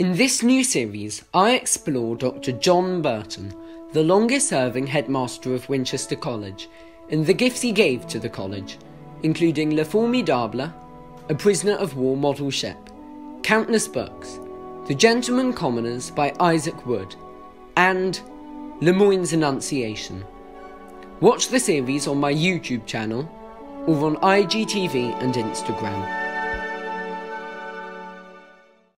In this new series, I explore Dr. John Burton, the longest-serving headmaster of Winchester College, and the gifts he gave to the college, including Le Formidable, a prisoner of war model ship, countless books, The Gentlemen Commoners by Isaac Whood, and Lemoyne's Annunciation. Watch the series on my YouTube channel or on IGTV and Instagram.